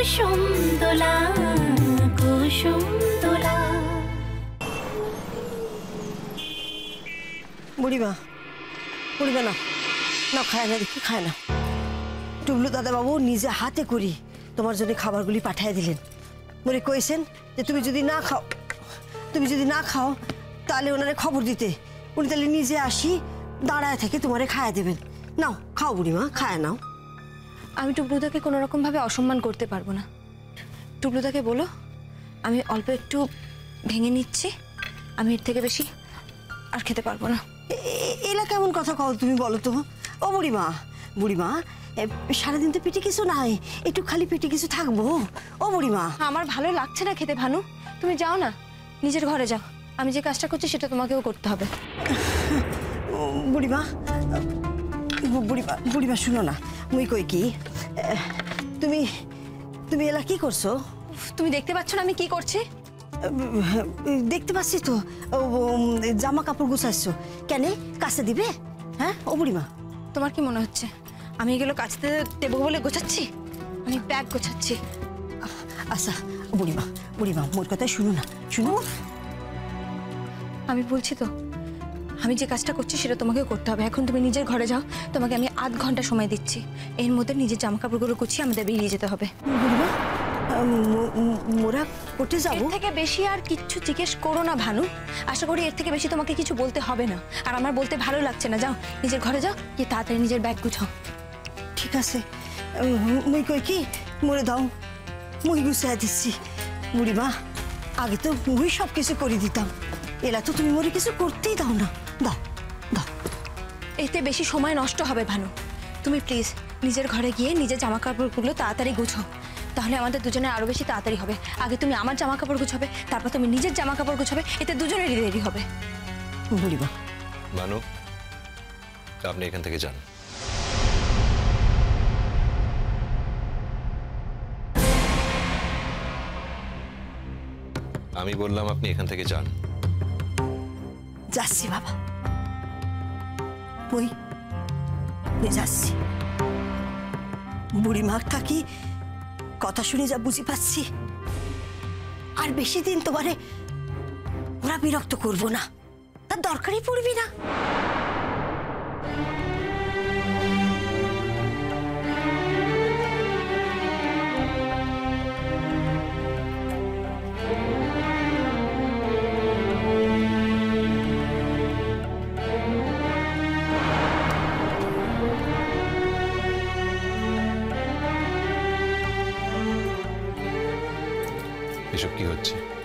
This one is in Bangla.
कुसुम दुला कुसुम दुला। बुढ़ी ना ना खाए ना देखी खाए ना। टुबलू दादा बाबू निजे हाथे करी तुम्हार जो खाबार गुली पाठाय दिलेन। मुझे कइसेन जे तुमी जदि ना खाओ ताहले ओनारे खबर दीते उनी ताहले निजे आसि दाड़ाय थेके तुम्हारे खाया देबेन। नाओ खाओ बुढ़ीमा खाया नाओ। आमी टुबलुदाके कोनो रकम भावे असम्मान करते पारबो ना। टुबलुदाके बोलो आमी अल्प एकटु भेंगे निच्छि आमी एर थेके बेशी आर खेते पारबो ना। एला केमन कथा कओ तुमी बोलो तो। ओ बुढ़ीमा सारा दिन तो पेटे किसु नाई एकटु खाली पेटे किसु थाकबो। ओ बुढ़ीमा आमार भालो लागछे ना खेते भानु तुमी जाओ ना निजेर घरे जाओ आमी जे काजटा करछि सेटा तोमाकेओ करते होबे। बुढ़ीमा शुनो ना मुई कोई की तुमी तुमी एला की करछो तुमी देखते पाच्छो ना आमी की करछि। देखते पाच्छि तो জামা কাপড় গুছাইছো কেনে কাছে দিবে হ্যাঁ। ও বুড়িমা তোমার কি মনে হচ্ছে আমি এগুলো কাচতে দেব বলে গোছাচ্ছি আমি ব্যাগ গোছাচ্ছি। আচ্ছা বুড়িমা মোর কথা শুনো না শুনো। আমি বলছি তো আমি যে কাজটা করছি সেটা তোমাকে করতে হবে। এখন তুমি নিজের ঘরে যাও তোমাকে আমি আধ ঘন্টা সময় দিচ্ছি এর মধ্যে নিজের জামা কাপড়গুলো গুছিয়ে আমাদের বেরিয়ে যেতে হবে। বুড়িমা মোরা কোটে যাবো এর থেকে বেশি আর কিচ্ছু জিজ্ঞেস করো না ভানু। আশা করি এর থেকে বেশি তোমাকে কিছু বলতে হবে না আর আমার বলতে ভালো লাগছে না। যাও নিজের ঘরে যাও কি তাড়াতাড়ি নিজের ব্যাগ গুছাও। ঠিক আছে মুই কই কি মোরে দাও মুই গুছাই দিচ্ছি। বুড়িমা আগে তো মুই সব কিছু করে দিতাম এলা তো তুমি মোরে কিছু করতেই দাও না। দাও দাও এতে বেশি সময় নষ্ট হবে ভানু। তুমি প্লিজ নিজের ঘরে গিয়ে নিজের জামা কাপড়গুলো তাড়াতাড়ি গুছাও তাহলে আমাদের দুজনে আরো বেশি তাড়াতাড়ি হবে। আগে তুমি আমার জামা কাপড় গুছাবে তারপর তুমি নিজের জামা কাপড় গুছাবে এতে দুজনেরই দেরি হবে। বুড়িমা ভানু আপনি এখান থেকে যান। আমি বললাম আপনি এখান থেকে যান। যাচ্ছি বাবা ওই যাচ্ছি। বুড়িমা কাকি কথা শুনে যা বুঝি পাচ্ছি আর বেশি দিন তোমারে ওরা বিরক্ত করবো না তার দরকারই পড়বি না। এসব কি হচ্ছে?